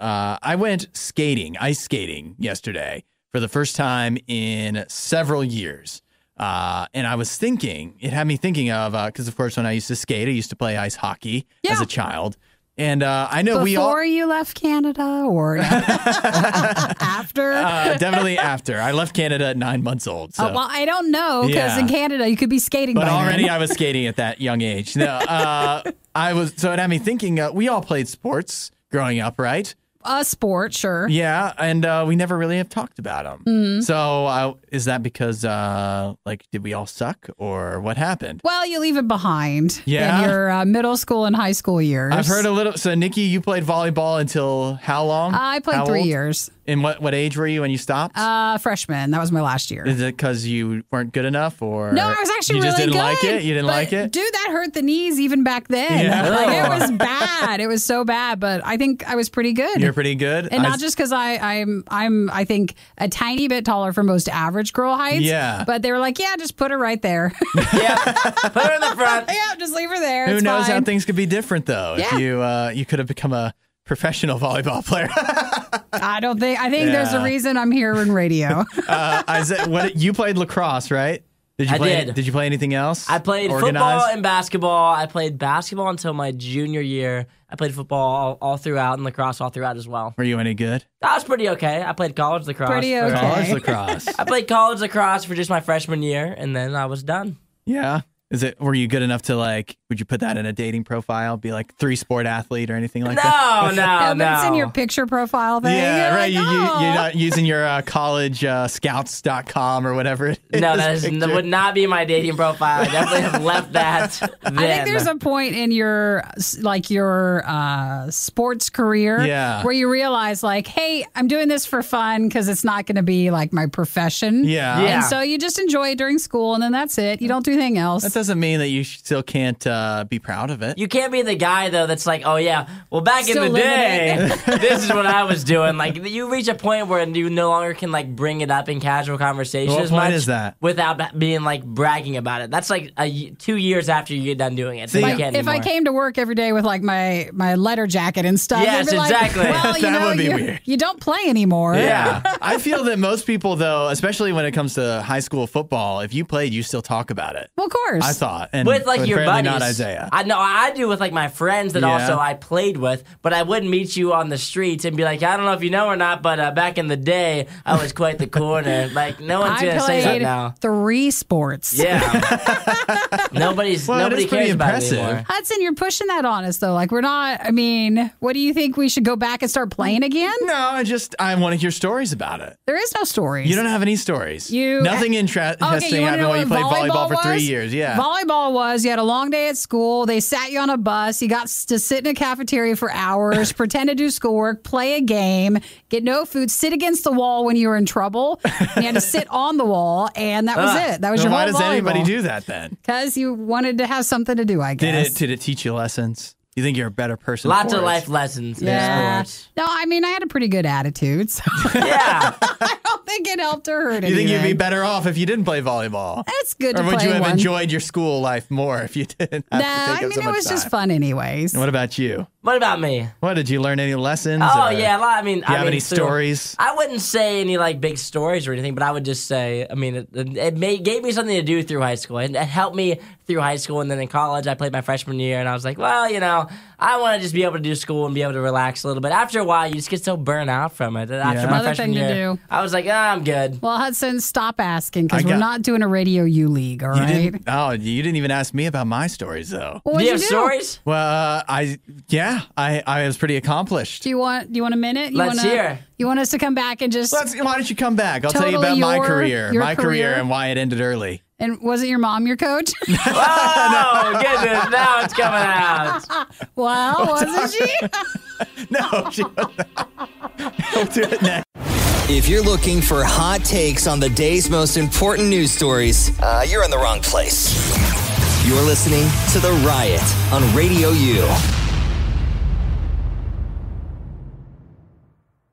Uh, I went skating, ice skating yesterday for the first time in several years. Uh, and I was thinking, it had me thinking of, because uh, of course when I used to skate, I used to play ice hockey yeah. as a child. And uh, I know Before we all... Before you left Canada or after? Uh, definitely after. I left Canada at nine months old. So. Uh, well, I don't know, because yeah. in Canada you could be skating But by already then. I was skating at that young age. No, uh, I was. So it had me thinking, uh, we all played sports growing up, right? A sport, sure. Yeah, and uh, we never really have talked about them. Mm-hmm. So uh, is that because, uh, like, did we all suck or what happened? Well, you leave it behind yeah. in your uh, middle school and high school years. I've heard a little. So, Nikki, you played volleyball until how long? Uh, I played how three old? years. And what, what age were you when you stopped? Uh, freshman. That was my last year. Is it because you weren't good enough? or No, I was actually really good. You just didn't good, like it? You didn't like it? Dude, that hurt the knees even back then. Yeah. Like, it was bad. It was so bad, but I think I was pretty good. You're pretty good? And I, not just because I'm, I'm I think, a tiny bit taller for most average girl heights. Yeah. But they were like, yeah, just put her right there. yeah. Put her in the front. Yeah, just leave her there. Who it's knows fine. how things could be different, though? Yeah. If you, uh, you could have become a professional volleyball player. I don't think, I think yeah. there's a reason I'm here in radio. uh, Isaiah, what, you played lacrosse, right? Did you I play, did. Did you play anything else? I played Organized? football and basketball. I played basketball until my junior year. I played football all, all throughout and lacrosse all throughout as well. Were you any good? I was pretty okay. I played college lacrosse. Pretty okay. College lacrosse. I played college lacrosse for just my freshman year, and then I was done. Yeah. Is it? Were you good enough to like? Would you put that in a dating profile? Be like three sport athlete or anything like no, that? No, no, no. It's in your picture profile thing. Yeah, you're right. Like, oh. you, you're not using your uh, college uh, scouts dot com or whatever. It is. No, that is, would not be my dating profile. I definitely have left that. Then. I think there's a point in your like your uh, sports career yeah. where you realize like, hey, I'm doing this for fun because it's not going to be like my profession. Yeah. yeah. And so you just enjoy it during school, and then that's it. You don't do anything else. That's doesn't mean that you still can't uh, be proud of it. You can't be the guy, though, that's like, oh, yeah, well, back still in the day, this is what I was doing. Like, you reach a point where you no longer can, like, bring it up in casual conversation what as much. What is that? Without being, like, bragging about it. That's, like, a, two years after you get done doing it. So like, you can't if anymore. I came to work every day with, like, my, my letter jacket and stuff. Yes, exactly. Like, well, you that know, would be weird. You don't play anymore. Yeah. I feel that most people, though, especially when it comes to high school football, if you played, you still talk about it. Well, of course. I thought. And with, like, your buddies. Not Isaiah. I know. I do with, like, my friends that yeah. also I played with, but I wouldn't meet you on the streets and be like, I don't know if you know or not, but uh, back in the day, I was quite the corner. Like, no one's going to say that now. Three sports. Yeah. Nobody's, well, nobody cares about it anymore. Hudson, you're pushing that on us, though. Like, we're not, I mean, what do you think? We should go back and start playing again? No, I just, I want to hear stories about it. There is no stories. You don't have any stories. You Nothing intra- okay, interesting happened when you played volleyball, volleyball for was? three years. Yeah. Volleyball was, you had a long day at school. They sat you on a bus. You got to sit in a cafeteria for hours, pretend to do schoolwork, play a game, get no food, sit against the wall when you were in trouble. You had to sit on the wall, and that was uh, it. That was well, your why whole Why does volleyball. Anybody do that then? Because you wanted to have something to do, I guess. Did it, did it teach you lessons? You think you're a better person? Lots of life lessons. Yeah. In sports. No, I mean, I had a pretty good attitude. So. Yeah. I don't think it helped or hurt anything. You think you'd be better off if you didn't play volleyball? That's good to play. Or would you have enjoyed your school life more if you didn't have to take up so much time? Nah, I mean, it was just fun anyways. And what about you? What about me? What, did you learn any lessons? Oh, yeah. A lot, I mean, do you I have mean, any stories? I wouldn't say any, like, big stories or anything, but I would just say, I mean, it, it made, gave me something to do through high school. It, it helped me through high school, and then in college, I played my freshman year, and I was like, well, you know, I want to just be able to do school and be able to relax a little bit. After a while, you just get so burnt out from it. After yeah. my Another freshman thing year, to do. I was like, oh, I'm good. Well, Hudson, stop asking, because we're got... not doing a Radio U League, all you right? Didn't, oh, you didn't even ask me about my stories, though. Well, do you have do? stories? Well, uh, I, yeah. Yeah, I, I was pretty accomplished. Do you want do you want a minute? You Let's wanna, hear. You want us to come back and just... Let's, why don't you come back? I'll tell you about your, my career. My career? career and why it ended early. And wasn't your mom your coach? Oh, no. Goodness. Now it's coming out. Well, we'll wasn't she? No, she wasn't. We'll do it next. If you're looking for hot takes on the day's most important news stories, uh, you're in the wrong place. You're listening to The Riot on Radio U.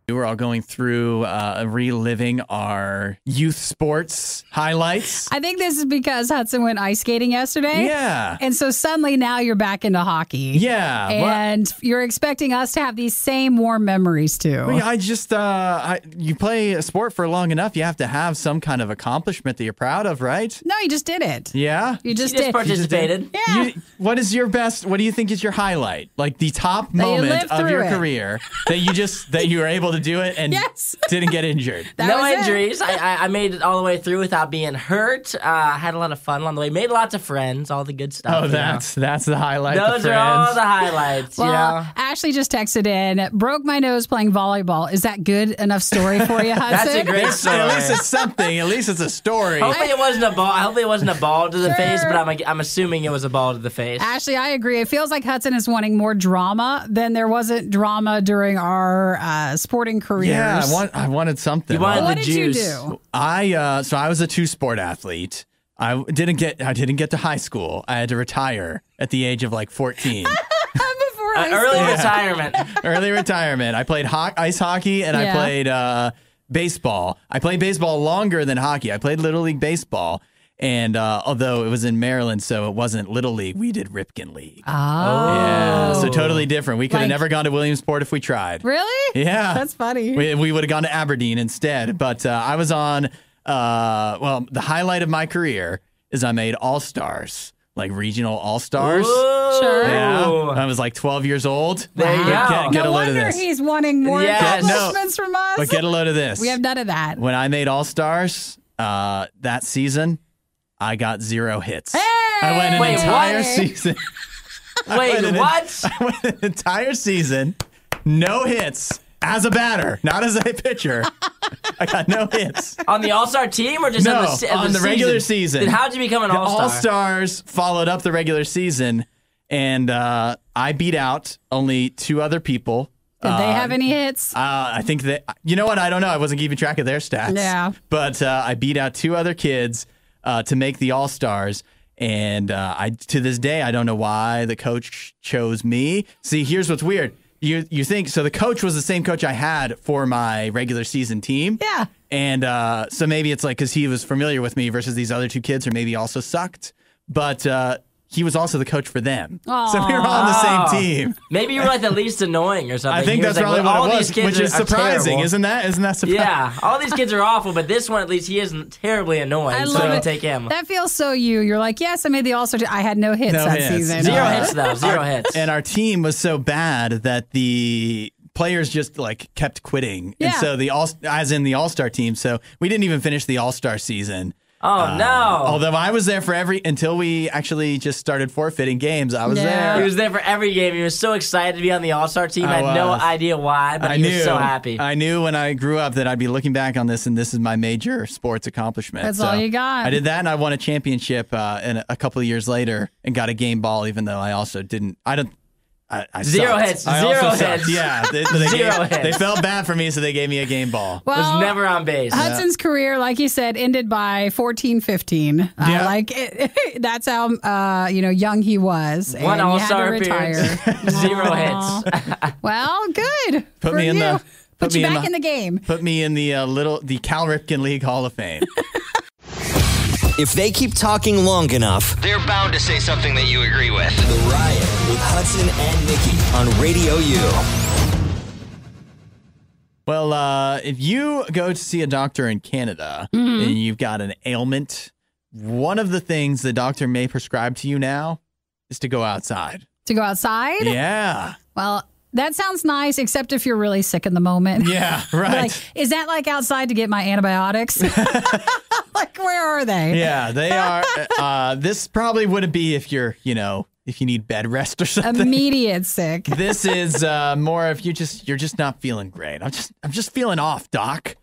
We're all going through uh, reliving our youth sports highlights. I think this is because Hudson went ice skating yesterday. Yeah. And so suddenly now you're back into hockey. Yeah. And well, you're expecting us to have these same warm memories too. I just, uh, I, you play a sport for long enough, you have to have some kind of accomplishment that you're proud of, right? No, you just did it. Yeah? You just, you just did. participated. You just did. Yeah. You, what is your best, what do you think is your highlight? Like the top that moment of your it. career that you just, that you were able to to do it and yes. didn't get injured. No injuries. I, I, I made it all the way through without being hurt. I uh, had a lot of fun along the way. Made lots of friends. All the good stuff. Oh, that's know. that's the highlight. Those the are all the highlights. Well, you know? Ashley just texted in, broke my nose playing volleyball. Is that good enough story for you, Hudson? That's a great story. At least it's something. At least it's a story. Hopefully it wasn't a ball. Hopefully it wasn't a ball to the sure. face, but I'm I'm assuming it was a ball to the face. Ashley, I agree. It feels like Hudson is wanting more drama than there wasn't drama during our uh, sport. Careers. Yeah, I, want, I wanted something. You wanted what the did juice. You do? I uh, so I was a two-sport athlete. I didn't get I didn't get to high school. I had to retire at the age of like fourteen. Before uh, early yeah. retirement. Early retirement. I played ho- ice hockey and yeah. I played uh, baseball. I played baseball longer than hockey. I played Little League baseball. And uh, although it was in Maryland, so it wasn't Little League, we did Ripken League. Oh. Yeah. So totally different. We could like, have never gone to Williamsport if we tried. Really? Yeah. That's funny. We, we would have gone to Aberdeen instead. But uh, I was on, uh, well, the highlight of my career is I made All-Stars. Like regional all-stars. Ooh, sure. Yeah. I was like twelve years old. There you wow. go. Get, get no a load wonder of this. He's wanting more yes. accomplishments no, from us. But get a load of this. We have none of that. When I made All-Stars uh, that season, I got zero hits. Hey! I went an Wait, entire what? season. Wait, I what? En- I went an entire season, no hits, as a batter, not as a pitcher. I got no hits. On the All-Star team or just no, on the, on the, the season? regular season? Then how did you become an the All-Star? All-Stars followed up the regular season, and uh, I beat out only two other people. Did they have any hits? Uh, I think that, you know what? I don't know. I wasn't keeping track of their stats. Yeah. But uh, I beat out two other kids. Uh, to make the All-Stars, And uh, I to this day, I don't know why the coach chose me. See, here's what's weird. You you think, so the coach was the same coach I had for my regular season team. Yeah. And uh, so maybe it's like because he was familiar with me versus these other two kids who maybe also sucked. But uh, he was also the coach for them. Aww. So we were all on the same team. Maybe you were like the least annoying or something. I think he that's probably like, well, what all it was, these kids which are, is surprising. Terrible. Isn't that? Isn't that surprising? Yeah. All these kids are awful, but this one, at least, he isn't terribly annoying. I so love it. Take him. That feels so you. You're like, yes, I made the All-Star team. I had no hits no that hits. season. Zero uh, hits, though. Zero hits. And our team was so bad that the players just like kept quitting. Yeah. And so the all, as in the All-Star team. So we didn't even finish the All-Star season. Oh, uh, no. Although I was there for every, until we actually just started forfeiting games, I was yeah. there. He was there for every game. He was so excited to be on the All-Star team. I, I had no idea why, but I he knew, was so happy. I knew when I grew up that I'd be looking back on this, and this is my major sports accomplishment. That's so all you got. I did that, and I won a championship uh, in a, a couple of years later and got a game ball, even though I also didn't, I don't. I, I Zero sucked. hits. I Zero hits. Sucked. Yeah. They, they Zero gave, hits. They felt bad for me, so they gave me a game ball. Well, it was never on base. Hudson's yeah. career, like you said, ended by fourteen fifteen. Yeah. Uh, like, it, it, that's how, uh, you know, young he was. One All-Star appearance. Zero hits. Well, good. Put for me in you. the. Put, put me you back in the, in the game. Put me in the uh, little, the Cal Ripken League Hall of Fame. If they keep talking long enough, they're bound to say something that you agree with. The Riot with Hudson and Nikki on Radio U. Well, uh, if you go to see a doctor in Canada mm-hmm. and you've got an ailment, one of the things the doctor may prescribe to you now is to go outside. To go outside? Yeah. Well, that sounds nice, except if you're really sick in the moment. Yeah, right. Like, is that like outside to get my antibiotics? Like, where are they? Yeah, they are. Uh, this probably wouldn't be if you're, you know, if you need bed rest or something. Immediate sick. This is uh, more if you just you're just not feeling great. I'm just I'm just feeling off, doc.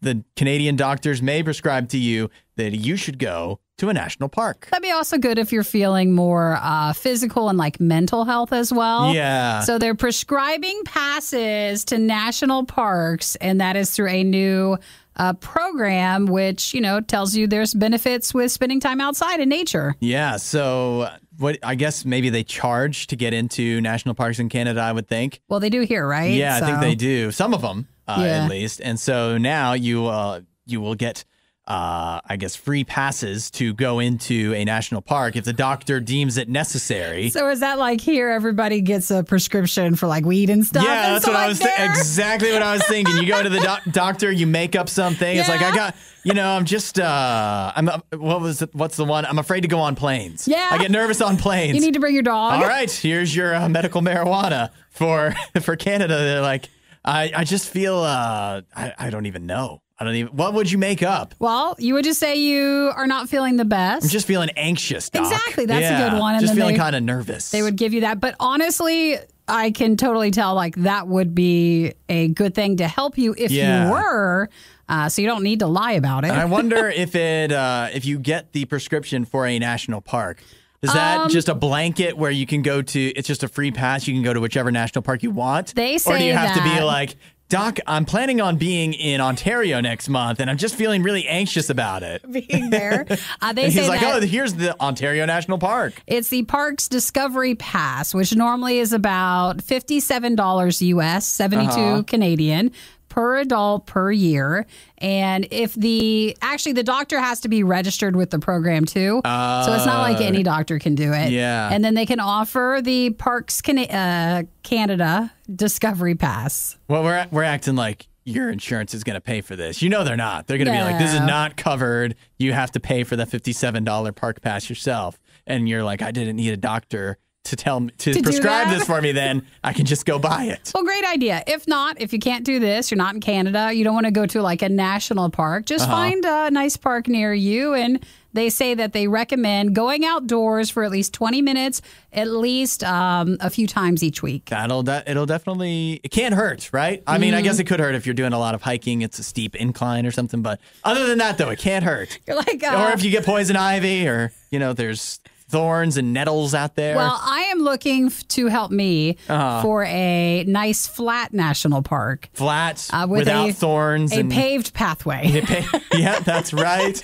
The Canadian doctors may prescribe to you that you should go to a national park. That'd be also good if you're feeling more uh, physical and like mental health as well. Yeah. So they're prescribing passes to national parks, and that is through a new uh, program, which, you know, tells you there's benefits with spending time outside in nature. Yeah. So what I guess maybe they charge to get into national parks in Canada, I would think. Well, they do here, right? Yeah, so. I think they do. Some of them, uh, yeah. at least. And so now you uh, you will get Uh, I guess, free passes to go into a national park if the doctor deems it necessary. So is that like here everybody gets a prescription for like weed and stuff? Yeah, that's what I was th- exactly what I was thinking. You go to the doc- doctor, you make up something. Yeah. It's like, I got, you know, I'm just, uh, I'm. Uh, what was it? What's the one? I'm afraid to go on planes. Yeah. I get nervous on planes. You need to bring your dog. All right, here's your uh, medical marijuana for, for Canada. They're like, I, I just feel, uh, I, I don't even know. I don't even. What would you make up? Well, you would just say you are not feeling the best. I'm just feeling anxious, doc. Exactly. That's yeah. a good one. And just feeling kind of nervous. They would give you that. But honestly, I can totally tell like that would be a good thing to help you if yeah. you were. Uh, so you don't need to lie about it. I wonder if it uh, if you get the prescription for a national park. Is that um, just a blanket where you can go to? It's just a free pass. You can go to whichever national park you want. They say that. Or do you have that. to be like, doc, I'm planning on being in Ontario next month, and I'm just feeling really anxious about it. Being there. Uh, they and say he's like, oh, here's the Ontario National Park. It's the Parks Discovery Pass, which normally is about fifty-seven dollars U S, seventy-two uh-huh. Canadian, per adult per year. And if the, actually the doctor has to be registered with the program too. Uh, so it's not like any doctor can do it. Yeah. And then they can offer the Parks Can- uh, Canada Discovery Pass. Well, we're, we're acting like your insurance is going to pay for this. You know they're not. They're going to no. be like, this is not covered. You have to pay for that fifty-seven dollars park pass yourself. And you're like, I didn't need a doctor to tell me to, to prescribe this for me, then I can just go buy it. Well, great idea. If not, if you can't do this, you're not in Canada, you don't want to go to like a national park, just uh-huh. find a nice park near you. And they say that they recommend going outdoors for at least twenty minutes, at least um, a few times each week. That'll de- it'll definitely, it can't hurt, right? I mm-hmm. mean, I guess it could hurt if you're doing a lot of hiking. It's a steep incline or something. But other than that, though, it can't hurt. You're like, uh, or if you get poison ivy or, you know, there's thorns and nettles out there. Well, I am looking f- to help me uh-huh. for a nice flat national park. Flat, uh, with without a, thorns. A and paved pathway. Pa- yeah, that's right.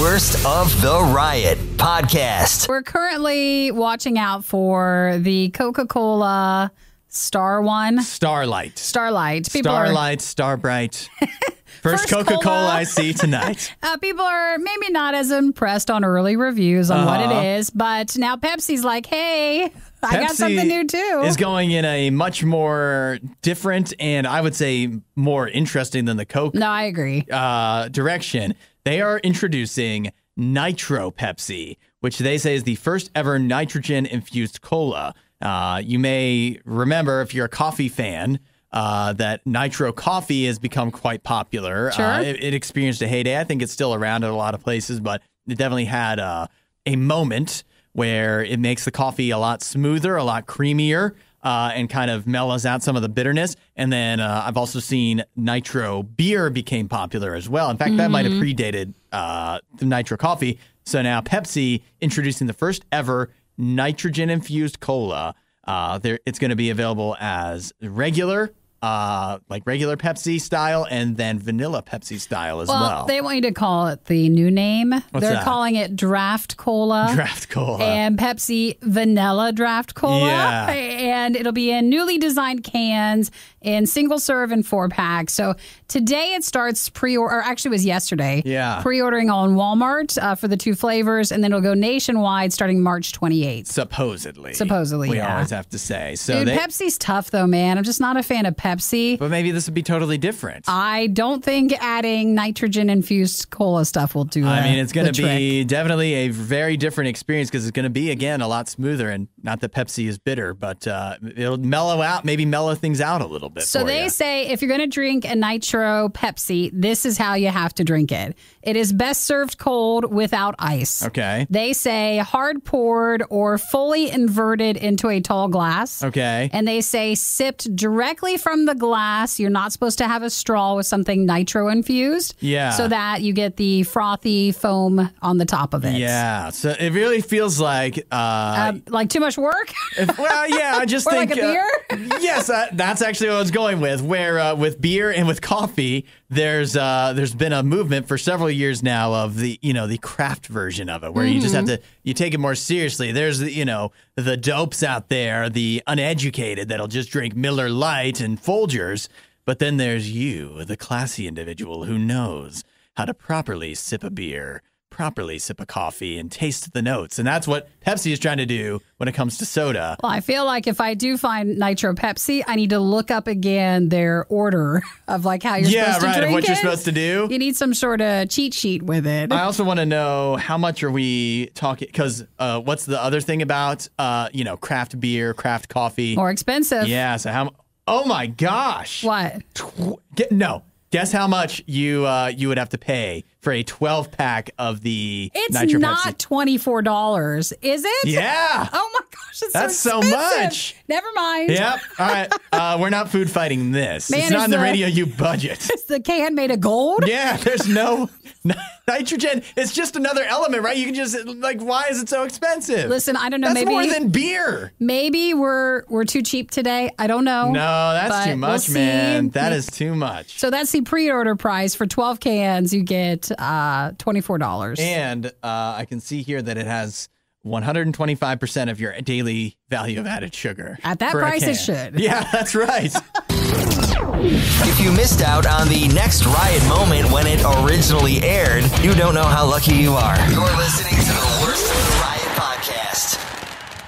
Worst of the Riot. podcast. We're currently watching out for the Coca-Cola Star One. Starlight. Starlight. People Starlight, are... Starbright. First, First Coca-Cola Cola. I see tonight. uh, people are maybe not as impressed on early reviews on uh-huh. what it is, but now Pepsi's like, hey... Pepsi I got something new too. Is going in a much more different and I would say more interesting than the Coke. No, I agree. Uh, direction. They are introducing Nitro Pepsi, which they say is the first ever nitrogen infused cola. Uh, you may remember if you're a coffee fan uh, that Nitro Coffee has become quite popular. Sure. Uh, it, it experienced a heyday. I think it's still around at a lot of places, but it definitely had uh, a moment where it makes the coffee a lot smoother, a lot creamier, uh, and kind of mellows out some of the bitterness. And then uh, I've also seen Nitro beer became popular as well. In fact, mm-hmm. that might have predated uh, the Nitro coffee. So now Pepsi introducing the first ever nitrogen-infused cola. Uh, there, it's going to be available as regular Uh, like regular Pepsi style and then vanilla Pepsi style as well. Well, they want you to call it the new name. What's They're that? calling it Draft Cola. Draft Cola. And Pepsi Vanilla Draft Cola. Yeah. And it'll be in newly designed cans in single serve and four packs. So today it starts pre-order, or actually it was yesterday. Yeah. Pre-ordering on Walmart uh, for the two flavors, and then it'll go nationwide starting March twenty-eighth. Supposedly. Supposedly, we yeah. We always have to say. So Dude, they Pepsi's tough though, man. I'm just not a fan of Pepsi. Pepsi. But maybe this would be totally different. I don't think adding nitrogen-infused cola stuff will do I that. I mean, it's going to be definitely a very different experience because it's going to be, again, a lot smoother. And not that Pepsi is bitter, but uh, it'll mellow out, maybe mellow things out a little bit. So they ya. say if you're going to drink a Nitro Pepsi, this is how you have to drink it. It is best served cold without ice. Okay. They say hard poured or fully inverted into a tall glass. Okay. And they say sipped directly from the glass. You're not supposed to have a straw with something nitro infused. Yeah. So that you get the frothy foam on the top of it. Yeah. So it really feels like... Uh, uh, like too much work? If, well, yeah, I just or think... like a beer? Uh, yes, uh, that's actually what I was going with, where uh, with beer and with coffee, there's uh, there's been a movement for several years now of the, you know, the craft version of it, where mm-hmm. you just have to, you take it more seriously. There's, the, you know, the dopes out there, the uneducated that'll just drink Miller Lite and Folgers, but then there's you, the classy individual who knows how to properly sip a beer, properly sip a coffee, and taste the notes. And that's what Pepsi is trying to do when it comes to soda. Well, I feel like if I do find Nitro Pepsi, I need to look up again their order of like how you're yeah, supposed right, to drink it. Yeah, right, what you're supposed to do. You need some sort of cheat sheet with it. I also want to know how much are we talking, because uh, what's the other thing about, uh, you know, craft beer, craft coffee? More expensive. Yeah, so how Oh my gosh! What? No, guess how much you uh, you would have to pay for a twelve pack of the Nitro Pepsi. It's not twenty four dollars, is it? Yeah. Oh my gosh, it's that's so, so much. Never mind. Yep. All right, uh, we're not food fighting this. Man, it's not in the, the Radio U budget. It's the can made of gold. Yeah. There's no. Nitrogen, it's just another element, right? You can just, like, why is it so expensive? Listen, I don't know. That's maybe more than beer. Maybe we're we're too cheap today. I don't know. No, that's too much, we'll man. See. That is too much. So that's the pre-order price. For twelve cans, you get uh, twenty-four dollars. And uh, I can see here that it has one hundred twenty-five percent of your daily value of added sugar. At that price, it should. Yeah, that's right. If you missed out on the next Riot moment when it originally aired, you don't know how lucky you are. You're listening to the Worst of the Riot podcast.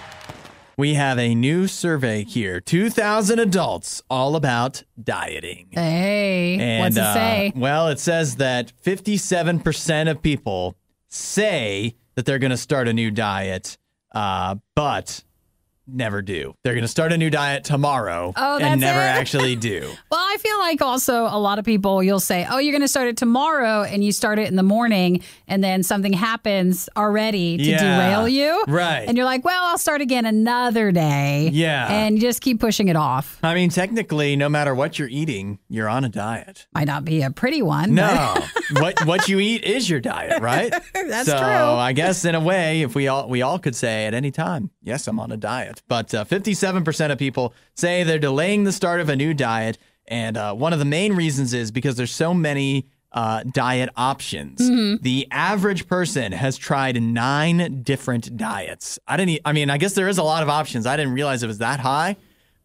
We have a new survey here. two thousand adults all about dieting. Hey, and, what's it say? Uh, well, it says that fifty-seven percent of people say that they're going to start a new diet, uh, but... never do. They're going to start a new diet tomorrow oh, and never it? actually do. Well, I feel like also a lot of people, you'll say, oh, you're going to start it tomorrow, and you start it in the morning, and then something happens already to yeah, derail you. Right. And you're like, well, I'll start again another day. Yeah. And you just keep pushing it off. I mean, technically, no matter what you're eating, you're on a diet. Might not be a pretty one. No. what what you eat is your diet, right? That's so, true. So I guess in a way, if we all we all could say at any time, yes, I'm on a diet. But uh, fifty-seven percent of people say they're delaying the start of a new diet. And uh, one of the main reasons is because there's so many uh, diet options. Mm-hmm. The average person has tried nine different diets. I didn't. I mean, I guess there is a lot of options. I didn't realize it was that high.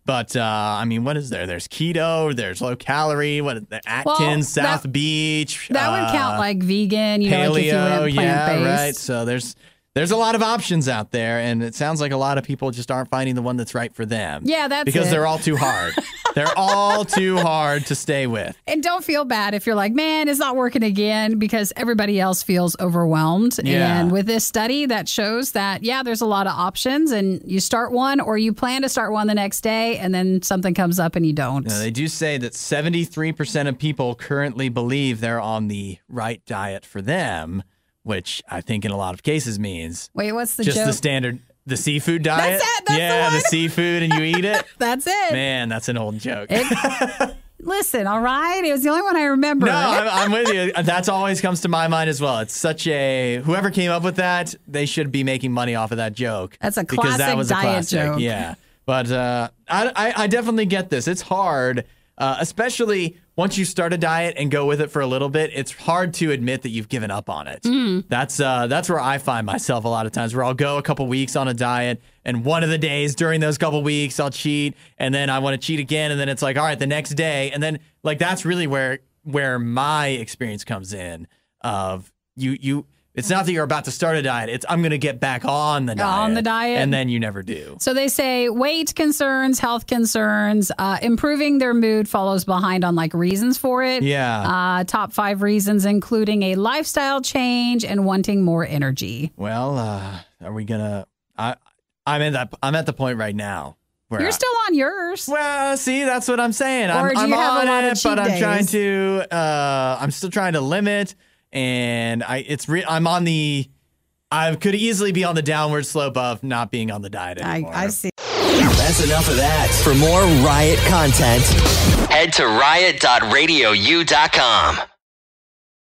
But, uh, I mean, what is there? There's keto, there's low-calorie, what is there? Atkins, well, that, South Beach. That uh, would count like vegan, you paleo, know, like if you live plant-based. Yeah, right. So there's there's a lot of options out there, and it sounds like a lot of people just aren't finding the one that's right for them. Yeah, that's because it. they're all too hard. They're all too hard to stay with. And don't feel bad if you're like, man, it's not working again, because everybody else feels overwhelmed. Yeah. And with this study that shows that, yeah, there's a lot of options, and you start one or you plan to start one the next day and then something comes up and you don't. Now, they do say that seventy-three percent of people currently believe they're on the right diet for them, which I think in a lot of cases means. Wait, what's the just joke? The standard... The seafood diet? That's it, that's yeah, the, the seafood and you eat it? That's it. Man, that's an old joke. It, listen, all right? It was the only one I remember. No, I'm, I'm with you. That's always comes to my mind as well. It's such a, whoever came up with that, they should be making money off of that joke. That's a classic because that was a diet classic. Joke. Yeah. But uh, I, I, I definitely get this. It's hard, uh, especially once you start a diet and go with it for a little bit, it's hard to admit that you've given up on it. Mm. That's uh, that's where I find myself a lot of times, where I'll go a couple weeks on a diet, and one of the days during those couple weeks, I'll cheat, and then I want to cheat again, and then it's like, all right, the next day. And then, like, that's really where where my experience comes in of you you. It's not that you're about to start a diet. It's I'm going to get back on the diet. On the diet. And then you never do. So they say weight concerns, health concerns, uh, improving their mood follows behind on like reasons for it. Yeah. Uh, top five reasons, including a lifestyle change and wanting more energy. Well, uh, are we going to I I'm in that I'm at the point right now. Where You're I, still on yours. Well, see, that's what I'm saying. Or I'm, do I'm you on have it, but days? I'm trying to uh, I'm still trying to limit. And I, it's re I'm on the, I could easily be on the downward slope of not being on the diet anymore. I, I see. That's enough of that. For more Riot content, head to riot dot radio u dot com.